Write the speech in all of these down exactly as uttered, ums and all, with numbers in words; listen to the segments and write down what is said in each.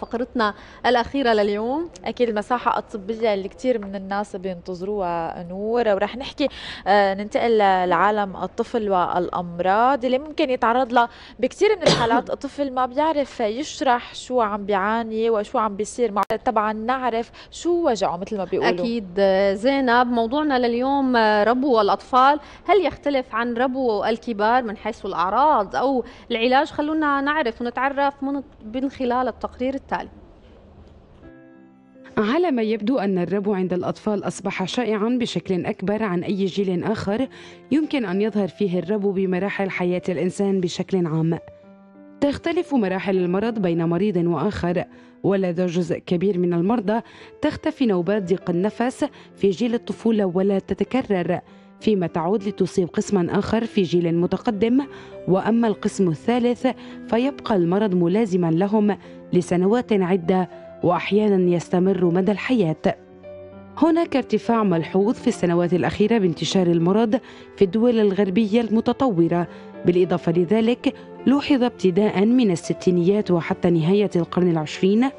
فقرتنا الأخيرة لليوم أكيد المساحة الطبية اللي كتير من الناس بينتظروها نور، ورح نحكي ننتقل لعالم الطفل والأمراض اللي ممكن يتعرض لها بكتير من الحالات. الطفل ما بيعرف يشرح شو عم بيعاني وشو عم بيصير معه، طبعا نعرف شو وجعه مثل ما بيقولوا. أكيد زينب، موضوعنا لليوم ربو الأطفال، هل يختلف عن ربو الكبار من حيث الأعراض أو العلاج؟ خلونا نعرف ونتعرف من, من خلال التقرير التالي. على ما يبدو أن الربو عند الأطفال أصبح شائعاً بشكل أكبر عن أي جيل آخر، يمكن أن يظهر فيه الربو بمراحل حياة الإنسان بشكل عام. تختلف مراحل المرض بين مريض وآخر، ولدى جزء كبير من المرضى تختفي نوبات ضيق النفس في جيل الطفولة ولا تتكرر، فيما تعود لتصيب قسماً آخر في جيل متقدم، وأما القسم الثالث فيبقى المرض ملازماً لهم لسنوات عدة وأحياناً يستمر مدى الحياة. هناك ارتفاع ملحوظ في السنوات الأخيرة بانتشار المرض في الدول الغربية المتطورة، بالإضافة لذلك لوحظ ابتداءً من الستينيات وحتى نهاية القرن العشرين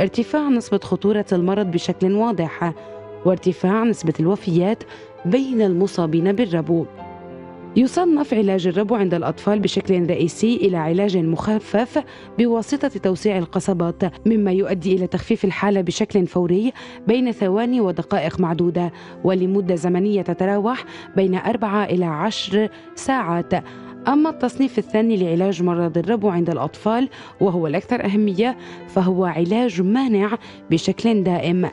ارتفاع نسبة خطورة المرض بشكل واضح، وارتفاع نسبة الوفيات بين المصابين بالربو. يصنف علاج الربو عند الأطفال بشكل رئيسي إلى علاج مخفف بواسطة توسيع القصبات، مما يؤدي إلى تخفيف الحالة بشكل فوري بين ثواني ودقائق معدودة، ولمدة زمنية تتراوح بين أربعة إلى عشر ساعات. أما التصنيف الثاني لعلاج مرض الربو عند الأطفال وهو الأكثر أهمية، فهو علاج مانع بشكل دائم.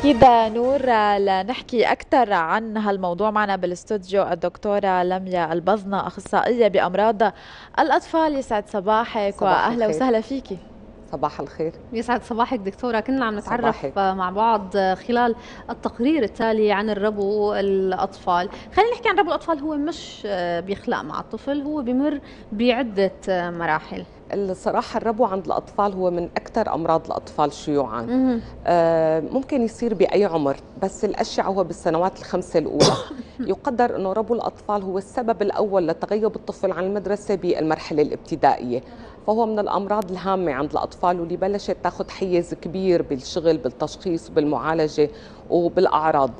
أكيد نور، لنحكي أكثر عن هالموضوع معنا بالاستوديو الدكتورة لمياء البظنا، أخصائية بأمراض الأطفال. يسعد صباحك صباح وأهلا الخير. وسهلا فيكي. صباح الخير. يسعد صباحك دكتورة، كنا عم نتعرف صباحك مع بعض خلال التقرير التالي عن الربو الأطفال. خلينا نحكي عن ربو الأطفال، هو مش بيخلق مع الطفل، هو بيمر بعدة مراحل. الصراحة الربو عند الأطفال هو من أكثر أمراض الأطفال شيوعاً. مم. آه ممكن يصير بأي عمر، بس الأشعة هو بالسنوات الخمسة الأولى. يقدر أنه ربو الأطفال هو السبب الأول لتغيب الطفل عن المدرسة بالمرحلة الابتدائية، فهو من الأمراض الهامة عند الأطفال واللي بلشت تاخذ حيز كبير بالشغل بالتشخيص وبالمعالجة وبالأعراض.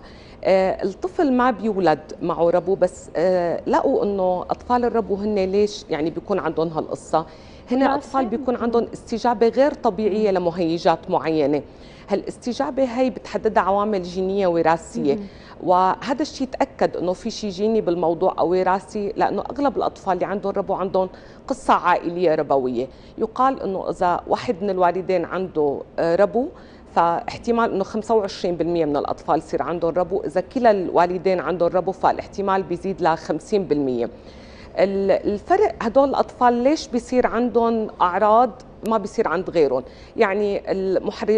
آه الطفل ما بيولد معه ربو، بس آه لقوا أنه أطفال الربو هن ليش يعني بيكون عندهم هالقصة، هن أطفال بيكون عندهم استجابة غير طبيعية لمهيجات معينة. هالاستجابة هي بتحددها عوامل جينية وراثية، وهذا الشيء تأكد أنه في شيء جيني بالموضوع أو وراثي، لأنه أغلب الأطفال اللي عندهم ربو عندهم قصة عائلية ربوية. يقال أنه إذا واحد من الوالدين عنده ربو فاحتمال أنه خمسة وعشرين بالمئة من الأطفال يصير عندهم ربو، إذا كلا الوالدين عندهم ربو فالاحتمال بيزيد ل خمسين بالمئة. الفرق هدول الأطفال ليش بيصير عندهم أعراض ما بيصير عند غيرهم؟ يعني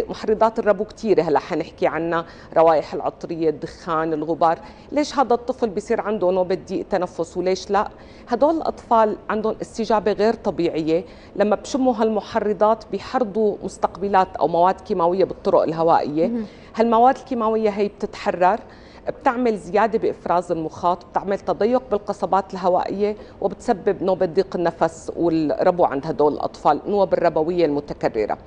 محرضات الربو كثيرة، هلا حنحكي عنها، روائح العطرية، الدخان، الغبار. ليش هذا الطفل بيصير عنده نوبة ضيق تنفس وليش لا؟ هدول الأطفال عندهم استجابة غير طبيعية، لما بشموا هالمحرضات بيحرضوا مستقبلات أو مواد كيماوية بالطرق الهوائية. هالمواد الكيماوية هي بتتحرر، بتعمل زيادة بإفراز المخاط، بتعمل تضيق بالقصبات الهوائية، وبتسبب نوبة ضيق النفس والربو عند هدول الأطفال، النوبة الربوية المتكررة.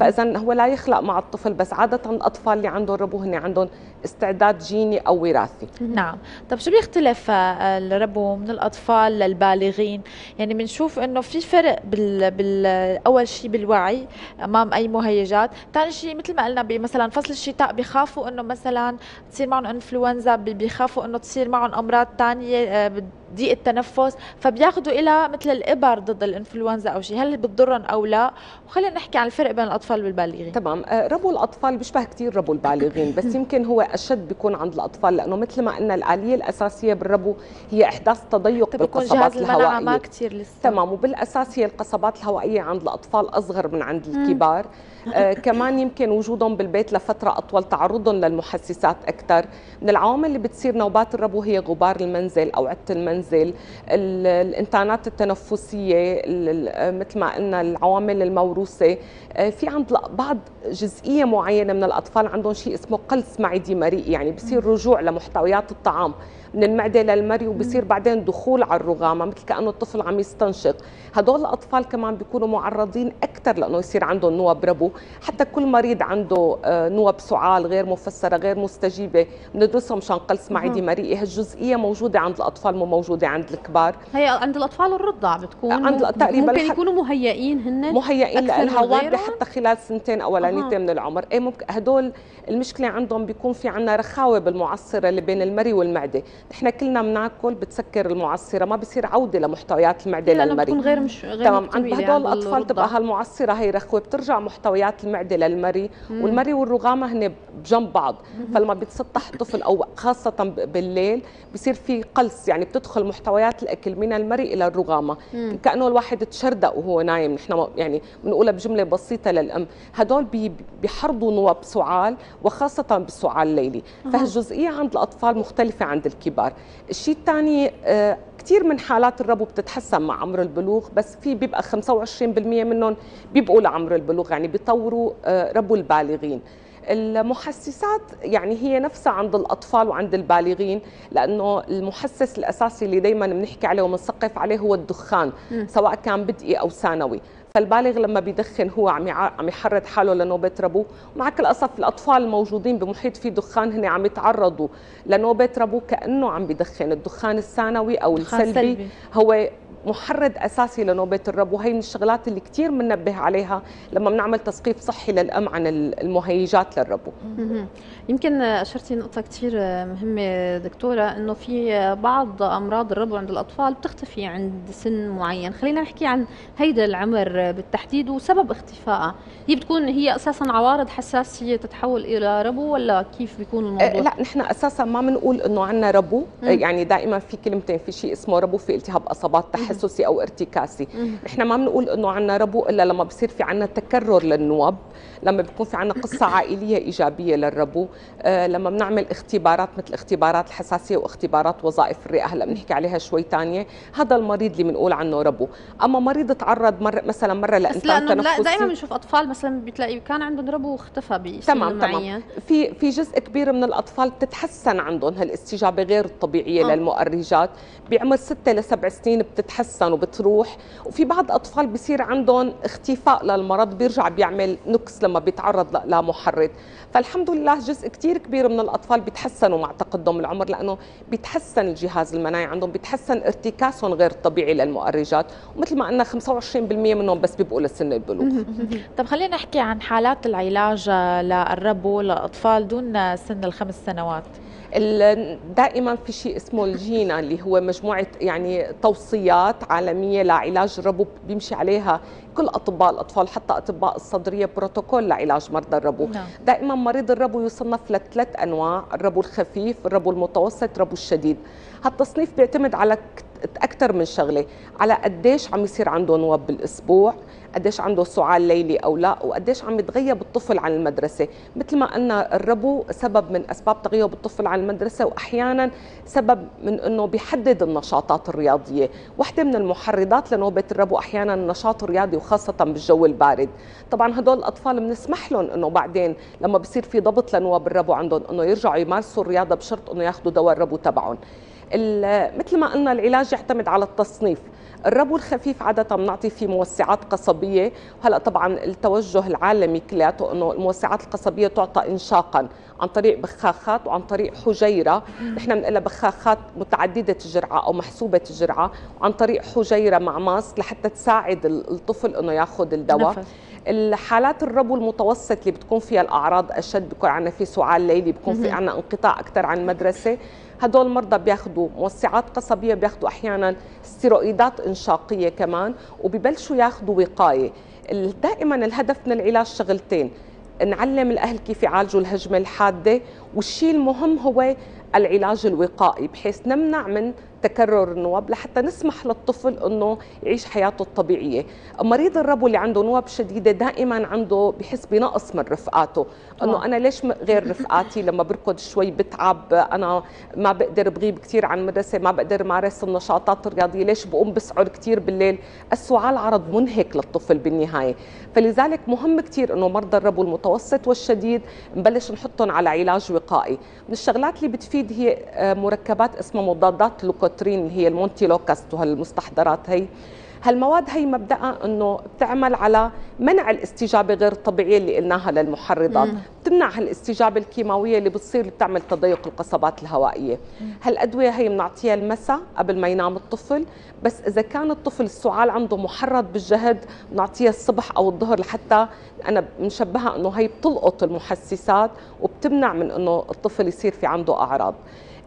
فإذا هو لا يخلق مع الطفل، بس عادة الأطفال اللي عندهم ربو هن عندهم استعداد جيني أو وراثي. نعم. طب شو بيختلف الربو من الأطفال للبالغين؟ يعني بنشوف إنه في فرق بال... بال... أول شيء بالوعي أمام أي مهيجات، ثاني شيء مثل ما قلنا بمثلا فصل الشتاء بخافوا إنه مثلا تصير معهم إنفلونزا، بيخافوا انه تصير معهم امراض ثانيه بضيق التنفس، فبياخذوا الى مثل الابر ضد الانفلونزا او شيء، هل بتضرهم او لا؟ وخلينا نحكي عن الفرق بين الاطفال والبالغين. تمام. ربو الاطفال بيشبه كثير ربو البالغين، بس يمكن هو اشد بيكون عند الاطفال، لانه مثل ما قلنا الاليه الاساسيه بالربو هي احداث تضيق بالقصبات الهوائيه. ما كثير لسه. تمام. وبالاساس هي القصبات الهوائيه عند الاطفال اصغر من عند الكبار. آه كمان يمكن وجودهم بالبيت لفتره اطول، تعرضهم للمحسسات اكثر. من العوامل اللي بتصير نوبات الربو هي غبار المنزل او عدة المنزل، الانتانات التنفسيه، مثل ما قلنا العوامل الموروثه. في عند بعض جزئيه معينه من الاطفال عندهم شيء اسمه قلص معدي مريء، يعني بصير رجوع لمحتويات الطعام، من المعده للمري وبصير بعدين دخول على الرغامه مثل كانه الطفل عم يستنشق. هدول الاطفال كمان بيكونوا معرضين اكثر لانه يصير عندهم نوب ربو. حتى كل مريض عنده نوب سعال غير مفسره غير مستجيبه بندرسها مشان قلص معدي مريئي. هالجزئيه موجوده عند الاطفال مو موجوده عند الكبار. هي عند الاطفال الرضع بتكون عند تقريبا ممكن يكونوا مهيئين هن مهيئين لها واضحه حتى خلال سنتين اولانيتين من العمر. اي ممكن هدول المشكله عندهم بيكون في عندنا رخاوه بالمعصره اللي بين المري والمعده. نحن كلنا بناكل بتسكر المعصره ما بصير عوده لمحتويات المعده للمري. بتكون غير مش غير تمام عند هدول الاطفال تبقى هالمعصره هي رخوه بترجع محتويات المعده للمري مم. والمري والرغامه هن بجنب بعض مم. فلما بيتسطح الطفل او خاصه بالليل بصير في قلص يعني بتدخل محتويات الاكل من المري الى الرغامه مم. كانه الواحد تشردق وهو نايم. نحن يعني بنقولها بجمله بسيطه للام. هدول بيحرضوا نوب سعال وخاصه بالسعال الليلي. فهالجزئيه عند الاطفال مختلفه عند الكبار. الشيء الثاني آه كثير من حالات الربو بتتحسن مع عمر البلوغ بس في بيبقى خمسة وعشرين بالمئة منهم بيبقوا لعمر البلوغ يعني بيطوروا آه ربو البالغين. المحسسات يعني هي نفسها عند الأطفال وعند البالغين لأنه المحسس الأساسي اللي دايما بنحكي عليه وبنسقف عليه هو الدخان م. سواء كان بدئي أو ثانوي. فالبالغ لما بيدخن هو عم عم يحرض حاله لنوبه ربو. ومع كل اسف الاطفال الموجودين بمحيط فيه دخان هن عم يتعرضوا لنوبه ربو كانه عم بيدخن. الدخان الثانوي او السلبي هو محرض اساسي لنوبه الربو. هي من الشغلات اللي كثير بننبه عليها لما بنعمل تثقيف صحي للام عن المهيجات للربو. يمكن اشرتي نقطه كثير مهمه دكتوره انه في بعض امراض الربو عند الاطفال بتختفي عند سن معين. خلينا نحكي عن هيدا العمر بالتحديد وسبب اختفائها. هي بتكون هي اساسا عوارض حساسيه تتحول الى ربو ولا كيف بيكون الموضوع؟ لا نحن اساسا ما بنقول انه عندنا ربو مم. يعني دائما في كلمتين في شيء اسمه ربو في التهاب اصابات تحسسي او ارتكاسي. مم. نحن ما بنقول انه عندنا ربو الا لما بصير في عندنا تكرر للنوب، لما بيكون في عندنا قصه عائليه ايجابيه للربو، آه لما بنعمل اختبارات مثل اختبارات الحساسيه واختبارات وظائف الرئه هلا بنحكي عليها شوي ثانيه، هذا المريض اللي بنقول عنه ربو. اما مريض تعرض مر... مثلا مرة لانتان تنفسي. لا دائما بنشوف اطفال مثلا بتلاقي كان عندهم ربو واختفى بسن معين. تمام تمام. في في جزء كبير من الاطفال بتتحسن عندهم هالاستجابه غير الطبيعيه آه. للمؤرجات، بعمر ستة لسبع سنين بتتحسن وبتروح، وفي بعض الاطفال بصير عندهم اختفاء للمرض بيرجع بيعمل نكس لما بيتعرض لمحرض. فالحمد لله جزء كثير كبير من الاطفال بيتحسنوا مع تقدم العمر لانه بيتحسن الجهاز المناعي عندهم، بيتحسن ارتكاسهم غير الطبيعي للمؤرجات، ومثل ما قلنا خمسة وعشرين بالمئة منهم بس بيبقوا لسن البلوغ. طب خلينا نحكي عن حالات العلاج للربو للاطفال دون سن الخمس سنوات. دائما في شيء اسمه الجينا اللي هو مجموعه يعني توصيات عالميه لعلاج الربو بيمشي عليها كل اطباء الاطفال حتى اطباء الصدريه بروتوكول لعلاج مرضى الربو. نعم. دائما مريض الربو يصنف لثلاث انواع، الربو الخفيف، الربو المتوسط، الربو الشديد. هالتصنيف بيعتمد على اكثر من شغله، على قديش عم يصير عنده نوب بالاسبوع، قديش عنده سعال ليلي او لا، وقديش عم يتغيب الطفل عن المدرسه. مثل ما قلنا الربو سبب من اسباب تغيب الطفل عن المدرسه واحيانا سبب من انه بيحدد النشاطات الرياضيه. وحده من المحرضات لنوبه الربو احيانا النشاط الرياضي وخاصه بالجو البارد. طبعا هدول الاطفال بنسمح لهم انه بعدين لما بصير في ضبط لنواب الربو عندهم انه يرجعوا يمارسوا الرياضه بشرط انه ياخذوا دواء الربو تبعهم. مثل ما قلنا العلاج يعتمد على التصنيف. الربو الخفيف عادة بنعطي فيه موسعات قصبية، وهلا طبعا التوجه العالمي كلياته انه الموسعات القصبية تعطى انشاقا عن طريق بخاخات وعن طريق حجيرة، نحن بنقلها بخاخات متعددة الجرعة او محسوبة الجرعة، وعن طريق حجيرة مع ماسك لحتى تساعد الطفل انه ياخذ الدواء. الحالات الربو المتوسط اللي بتكون فيها الاعراض اشد، بكون عندنا في سعال ليلي، بكون في عندنا انقطاع اكثر عن المدرسة، هدول المرضى بياخذوا موسعات قصبيه، بياخذوا احيانا ستيرويدات انشاقيه كمان، وببلشوا ياخذوا وقايه. دائما الهدف من العلاج شغلتين، نعلم الاهل كيف يعالجوا الهجمه الحاده، والشيء المهم هو العلاج الوقائي بحيث نمنع من تكرر النوب لحتى نسمح للطفل انه يعيش حياته الطبيعيه. مريض الربو اللي عنده نوب شديده دائما عنده بحس بنقص من رفقاته، انه انا ليش غير رفقاتي، لما بركض شوي بتعب، انا ما بقدر بغيب كثير عن المدرسه، ما بقدر مارس النشاطات الرياضيه، ليش بقوم بسعر كثير بالليل؟ السعال عرض منهك للطفل بالنهايه، فلذلك مهم كثير انه مرضى الربو المتوسط والشديد نبلش نحطهم على علاج وقائي. من الشغلات اللي بتفيد هي مركبات اسمها مضادات لوكوترين اللي هي المونتيلوكاست وهالمستحضرات هي. هالمواد هي مبدأها انه بتعمل على منع الاستجابه غير الطبيعيه اللي قلناها للمحرضات، مم. بتمنع هالاستجابه الكيماويه اللي بتصير اللي بتعمل تضيق القصبات الهوائيه. مم. هالادويه هي بنعطيها المساء قبل ما ينام الطفل، بس اذا كان الطفل السعال عنده محرض بالجهد بنعطيها الصبح او الظهر، لحتى انا بنشبهها انه هي بتلقط المحسسات وبتمنع من انه الطفل يصير في عنده اعراض.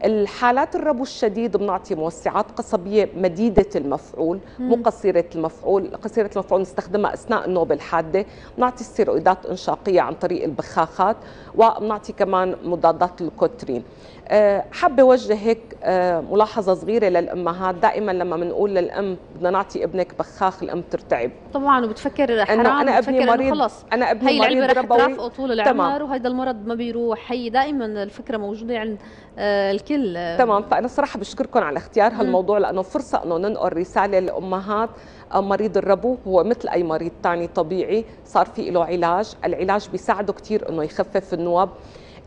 الحالات الربو الشديد بنعطي موسعات قصبيه مديده المفعول، مم. مو قصيره المفعول، قصيره المفعول نستخدمها اثناء النوبه الحاده، بنعطي استيرويدات انشاقيه عن طريق البخاخات، وبنعطي كمان مضادات الكوترين. أه حابه اوجه هيك أه ملاحظه صغيره للامهات، دائما لما بنقول للام بدنا نعطي ابنك بخاخ الام ترتعب طبعا وبتفكر حرام، أنا, أنا ابني مريض، خلص انا ابني هي مريض ربوي طول العمر وهذا المرض ما بيروح، هي دائما الفكره موجوده عند آه الكل. تمام، فانا صراحه بشكركم على اختيار هالموضوع لانه فرصه انه ننقل رساله للامهات. مريض الربو هو مثل اي مريض ثاني طبيعي، صار في له علاج، العلاج بيساعده كثير انه يخفف النوب.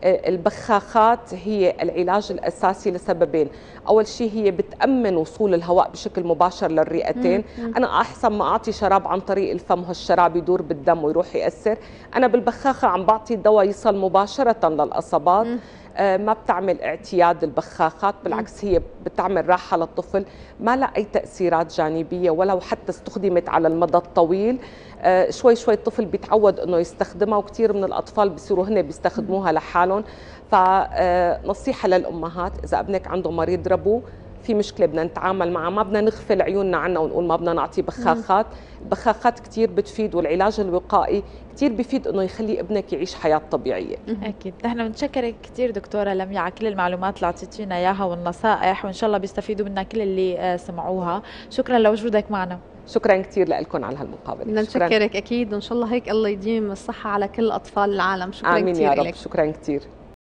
البخاخات هي العلاج الاساسي لسببين، اول شيء هي بتامن وصول الهواء بشكل مباشر للرئتين، انا احسن ما اعطي شراب عن طريق الفم هالشراب يدور بالدم ويروح ياثر، انا بالبخاخه عم بعطي الدواء يصل مباشره للعصبات. ما بتعمل اعتياد البخاخات، بالعكس هي بتعمل راحة للطفل، ما لها أي تأثيرات جانبية ولو حتى استخدمت على المدى الطويل. شوي شوي الطفل بيتعود أنه يستخدمها، وكثير من الأطفال بيصيروا هن بيستخدموها لحالهم. فنصيحة للأمهات، إذا ابنك عنده مريض ربو في مشكلة بدنا نتعامل معها، ما بدنا نغفل عيوننا عنها ونقول ما بدنا نعطي بخاخات. البخاخات كثير بتفيد، والعلاج الوقائي كثير بفيد انه يخلي ابنك يعيش حياه طبيعيه. اكيد، نحن بنشكرك كثير دكتوره لمياء على كل المعلومات اللي اعطيتينا اياها والنصائح، وان شاء الله بيستفيدوا منها كل اللي سمعوها. شكرا لوجودك معنا. شكرا كثير لكم على هالمقابله. بدنا نشكرك اكيد، وان شاء الله هيك الله يديم الصحه على كل اطفال العالم. شكرا كثير لك. امين يا رب، شكرا كثير.